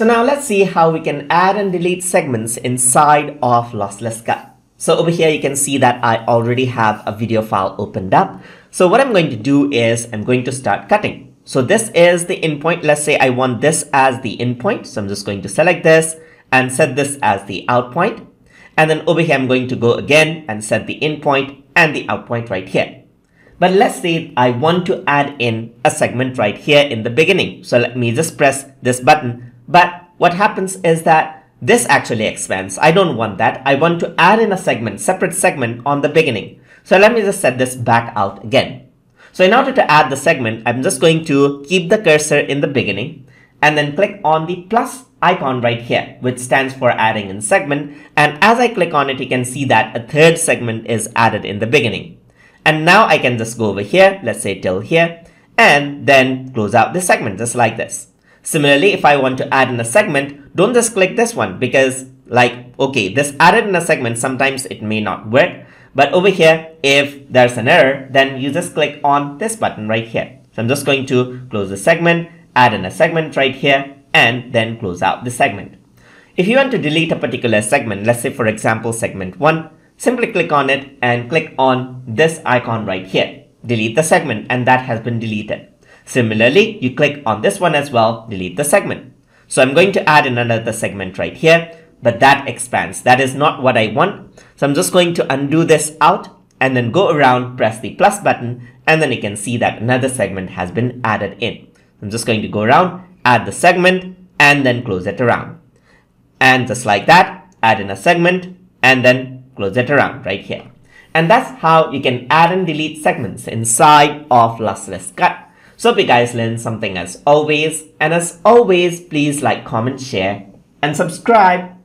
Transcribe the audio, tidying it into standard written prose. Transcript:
So now let's see how we can add and delete segments inside of LosslessCut. So over here, you can see that I already have a video file opened up. So what I'm going to do is I'm going to start cutting. So this is the endpoint. Let's say I want this as the endpoint. So I'm just going to select this and set this as the out point. And then over here, I'm going to go again and set the endpoint and the out point right here. But let's say I want to add in a segment right here in the beginning. So let me just press this button. But what happens is that this actually expands. I don't want that. I want to add in a segment, separate segment on the beginning. So let me just set this back out again. So in order to add the segment, I'm just going to keep the cursor in the beginning and then click on the plus icon right here, which stands for adding in segment. And as I click on it, you can see that a third segment is added in the beginning. And now I can just go over here, let's say till here, and then close out the segment just like this. Similarly, if I want to add in a segment, don't just click this one because this added in a segment, sometimes it may not work. But over here, if there's an error, then you just click on this button right here. So I'm just going to close the segment, add in a segment right here, and then close out the segment. If you want to delete a particular segment, let's say for example, segment 1, simply click on it and click on this icon right here. Delete the segment, and that has been deleted. Similarly, you click on this one as well, delete the segment. So I'm going to add in another segment right here, but that expands. That is not what I want. So I'm just going to undo this out and then go around, press the plus button, and then you can see that another segment has been added in. I'm just going to go around, add the segment, and then close it around. And just like that, add in a segment, and then close it around right here. And that's how you can add and delete segments inside of LosslessCut. So if you guys learned something as always, please like, comment, share, and subscribe.